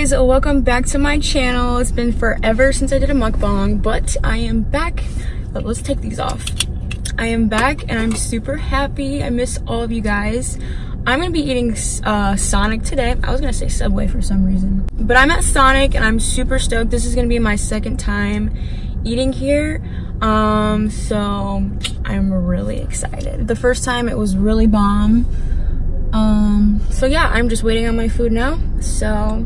guys, welcome back to my channel. It's been forever since I did a mukbang, but I am back. Let's take these off. I am back and I'm super happy. I miss all of you guys. I'm gonna be eating Sonic today. I was gonna say Subway for some reason, but I'm at Sonic and I'm super stoked. This is gonna be my second time eating here, so I'm really excited. The first time it was really bomb. So yeah, I'm just waiting on my food now. So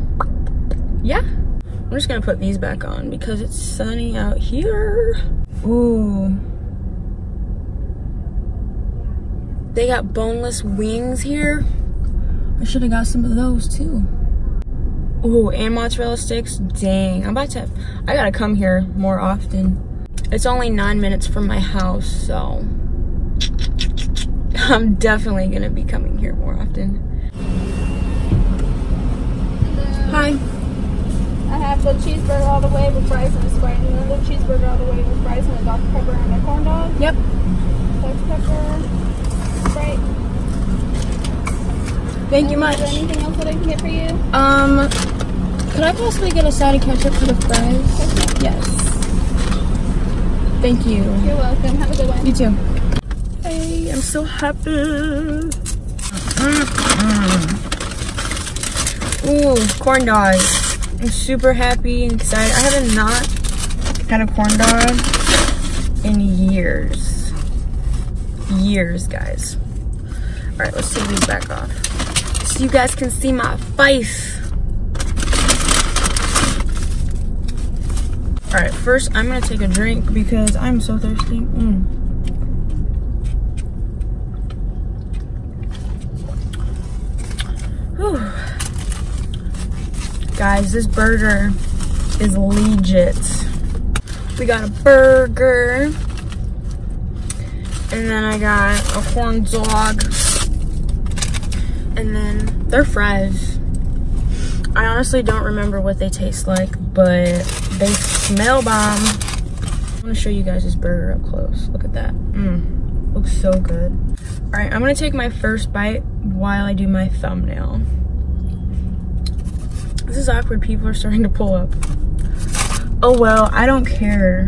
yeah, I'm just gonna put these back on because it's sunny out here. Ooh, they got boneless wings here. I should have got some of those too. Ooh, and mozzarella sticks. Dang, I gotta come here more often. It's only 9 minutes from my house, so I'm definitely gonna be coming here more often. Hello. Hi. I have the cheeseburger all the way with fries and a sprite, and another cheeseburger all the way with fries and a Dr. Pepper and a corn dog. Yep. Dr. Pepper, Sprite. Thank you much. Is there anything else that I can get for you? Could I possibly get a side of ketchup for the fries? Ketchup? Yes. Thank you. You're welcome. Have a good one. You too. Hey, I'm so happy. Ooh, corn dogs. I'm super happy and excited. I have not had a corn dog in years. Years, guys. All right, let's take these back off so you guys can see my face. All right, first I'm gonna take a drink because I'm so thirsty. Guys, this burger is legit. We got a burger, and then I got a corn dog, and then their fries. I honestly don't remember what they taste like, but they smell bomb. I want to show you guys this burger up close. Look at that. Looks so good. All right, I'm gonna take my first bite while I do my thumbnail. This is awkward. People are starting to pull up. Oh well, I don't care.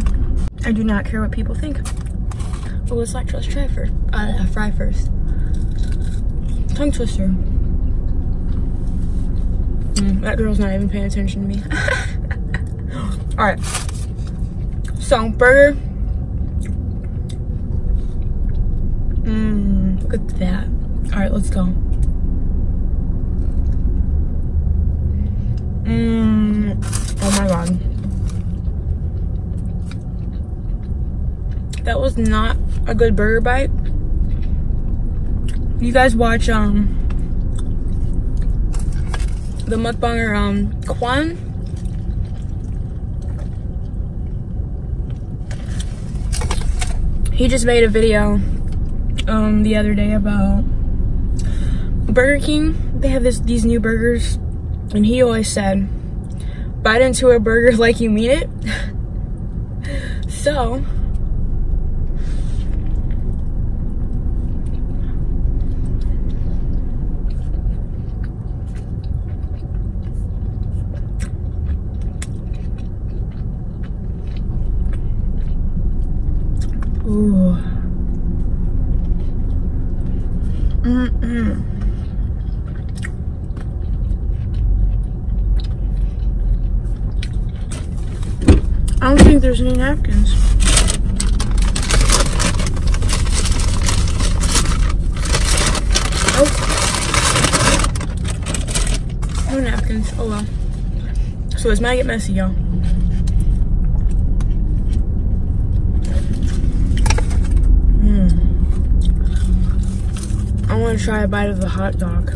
I do not care what people think. But let's try first. Fry first. Tongue twister. That girl's not even paying attention to me. All right. So burger. Look at that. All right, let's go. Oh my god, that was not a good burger bite. You guys watch the mukbanger Kwan. He just made a video the other day about Burger King. They have these new burgers. And he always said, bite into a burger like you mean it. So, ooh. I don't think there's any napkins. Oh. No napkins. Oh well. So it's might get messy, y'all. I want to try a bite of the hot dog.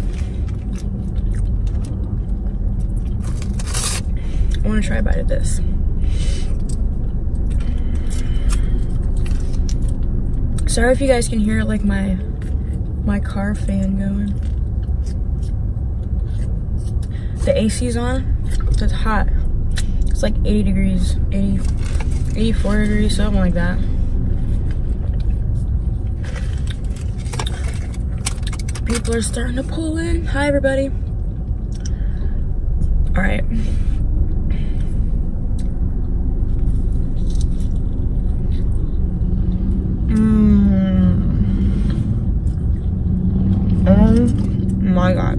I want to try a bite of this. Sorry if you guys can hear like my car fan going. The AC's on, so it's hot. It's like 80 degrees, 84 degrees, something like that. People are starting to pull in. Hi everybody. All All right. Oh my God.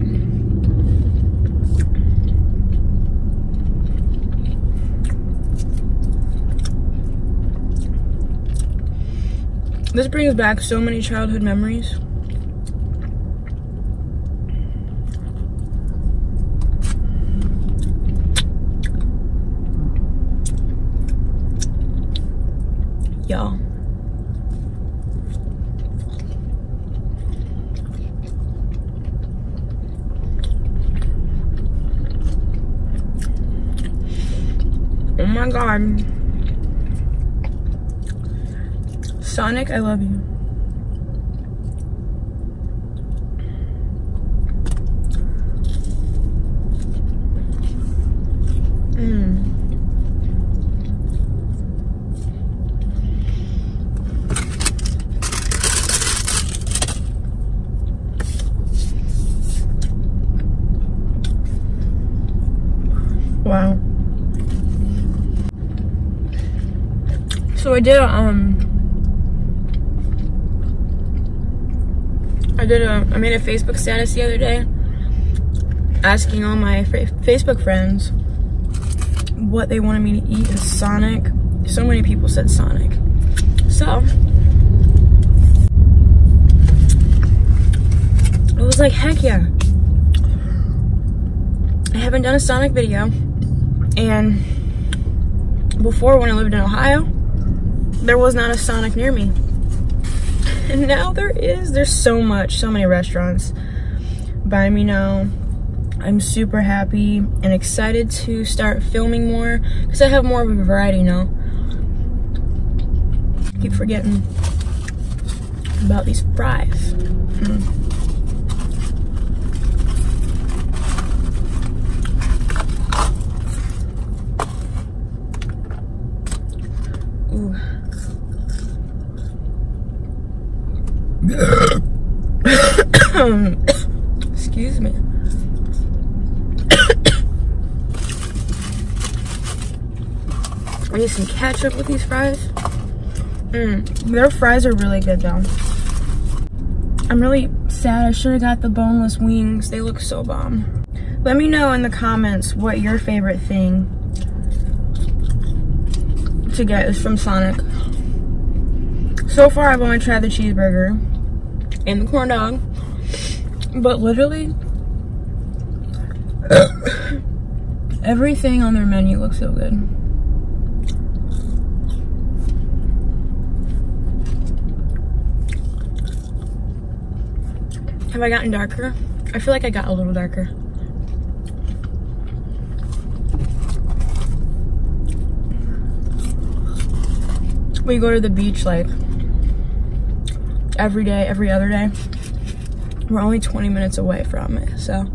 This brings back so many childhood memories. Y'all. Oh my God. Sonic, I love you. Wow. So I made a Facebook status the other day asking all my Facebook friends what they wanted me to eat at Sonic. So many people said Sonic. So I was like, heck yeah. I haven't done a Sonic video. And before, when I lived in Ohio, there was not a Sonic near me. And now there is. There's so much, so many restaurants by me now. I'm super happy and excited to start filming more because I have more of a variety now. I keep forgetting about these fries. Excuse me. I need some ketchup with these fries. Their fries are really good though. I'm really sad I should have got the boneless wings. They look so bomb. Let me know in the comments what your favorite thing to get is from Sonic. So far I've only tried the cheeseburger and the corn dog, but literally everything on their menu looks so good. Have I gotten darker? I feel like I got a little darker. We go to the beach like every day, every other day. We're only 20 minutes away from it, so.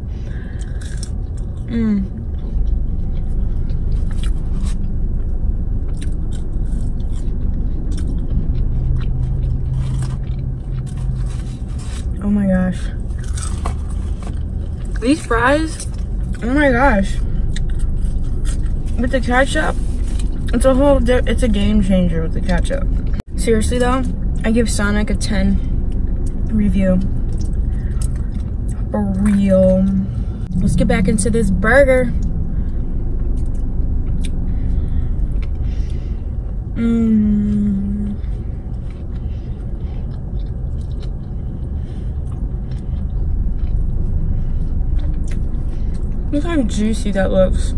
Oh my gosh. These fries, oh my gosh. With the ketchup, it's a game changer with the ketchup. Seriously though, I give Sonic a 10 review. For real. Let's get back into this burger. Look how juicy that looks.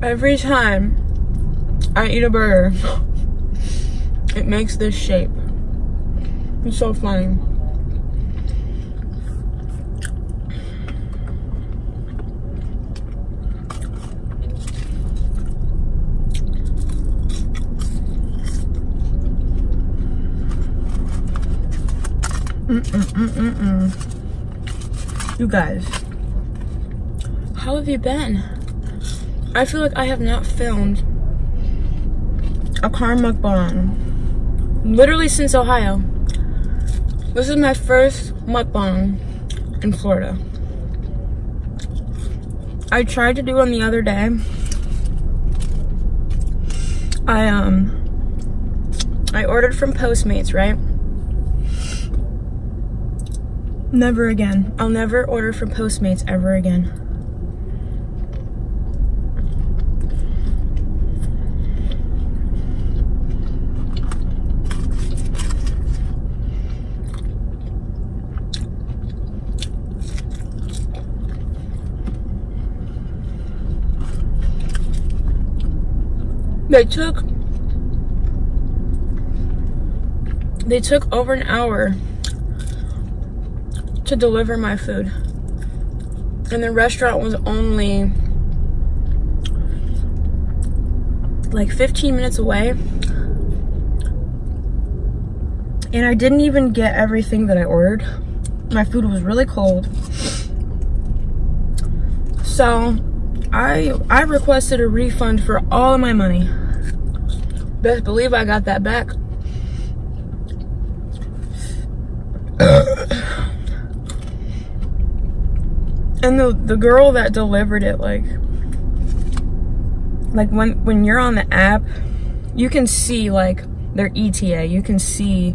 Every time I eat a burger, it makes this shape. It's so funny. You guys, how have you been? I feel like I have not filmed a car mukbang literally since Ohio. This is my first mukbang in Florida. I tried to do one the other day. I ordered from Postmates, right? Never again. I'll never order from Postmates ever again. They took over an hour to deliver my food, and the restaurant was only like 15 minutes away, and I didn't even get everything that I ordered. My food was really cold, so I requested a refund for all of my money. Best believe I got that back. And the girl that delivered it, like when you're on the app, you can see like their ETA. You can see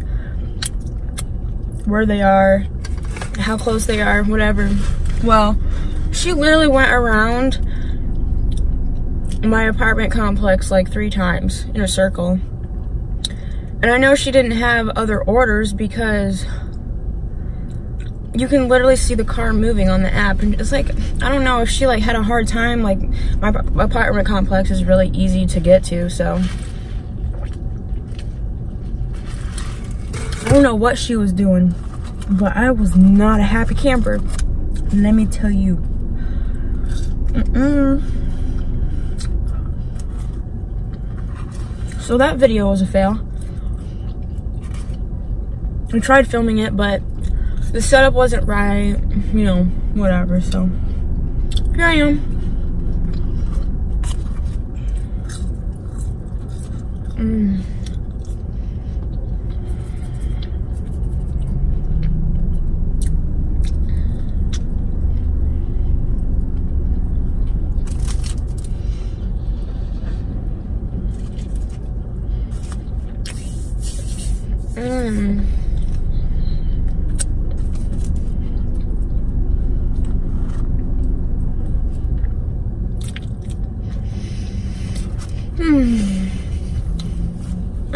where they are, how close they are, whatever. Well, she literally went around my apartment complex like 3 times in a circle. And I know she didn't have other orders because you can literally see the car moving on the app, and it's like, I don't know if she like had a hard time. Like, my apartment complex is really easy to get to, so I don't know what she was doing, but I was not a happy camper, let me tell you. So that video was a fail. I tried filming it, but the setup wasn't right, you know, whatever, so here I am.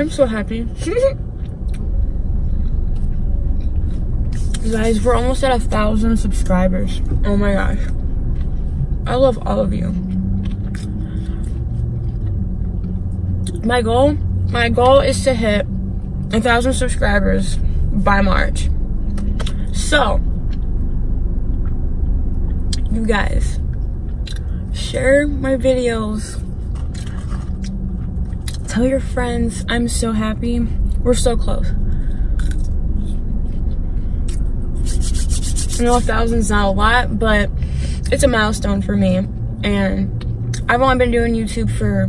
I'm so happy. Guys, we're almost at 1,000 subscribers. Oh my gosh. I love all of you. My goal is to hit 1,000 subscribers by March. So, you guys, share my videos. Tell your friends. I'm so happy. We're so close. I know 1,000's not a lot, but it's a milestone for me. And I've only been doing YouTube for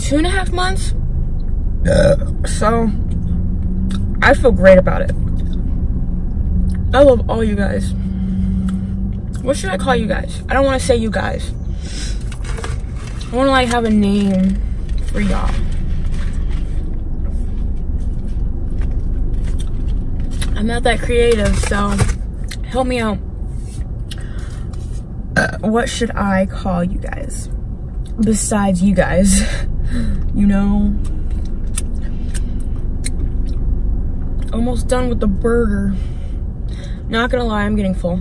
2.5 months. So I feel great about it. I love all you guys. What should I call you guys? I don't want to say you guys. I want to like have a name for y'all. I'm not that creative, so help me out. What should I call you guys? Besides you guys, you know. Almost done with the burger. Not gonna lie, I'm getting full.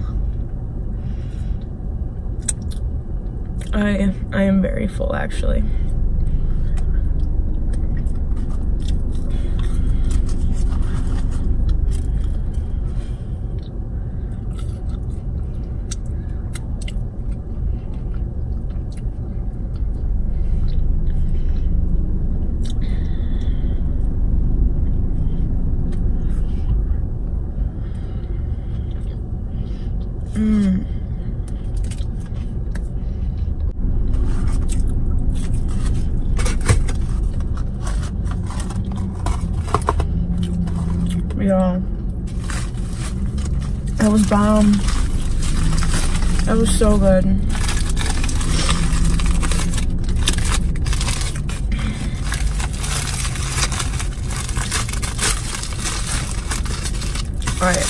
I am very full, actually. Y'all, that was bomb. That was so good. All right.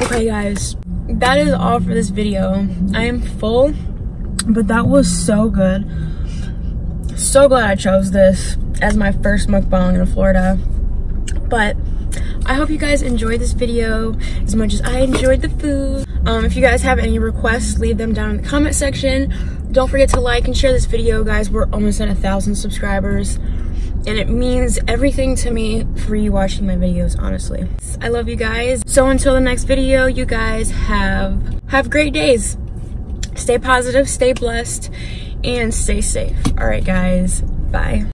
Okay, guys. That is all for this video. I am full, but that was so good. So glad I chose this as my first mukbang in Florida. But I hope you guys enjoyed this video as much as I enjoyed the food. If you guys have any requests, leave them down in the comment section. Don't forget to like and share this video, guys. We're almost at 1,000 subscribers, and it means everything to me for you watching my videos, honestly. I love you guys. So until the next video, you guys have great days. Stay positive, stay blessed, and stay safe. All right, guys, bye.